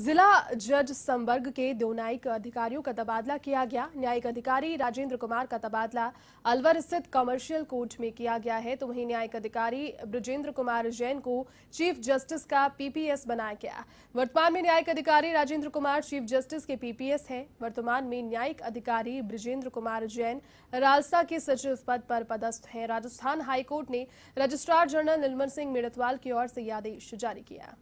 जिला जज संवर्ग के दो न्यायिक अधिकारियों का तबादला किया गया। न्यायिक अधिकारी राजेंद्र कुमार का तबादला अलवर स्थित कमर्शियल कोर्ट में किया गया है, तो वहीं न्यायिक अधिकारी ब्रिजेंद्र कुमार जैन को चीफ जस्टिस का पीपीएस बनाया गया। वर्तमान में न्यायिक अधिकारी राजेंद्र कुमार चीफ जस्टिस के पीपीएस हैं। वर्तमान में न्यायिक अधिकारी ब्रिजेंद्र कुमार जैन राजसा के सचिव पद पर पदस्थ हैं। राजस्थान हाईकोर्ट ने रजिस्ट्रार जनरल निर्मल सिंह मेरतवाल की ओर से यह आदेश जारी किया।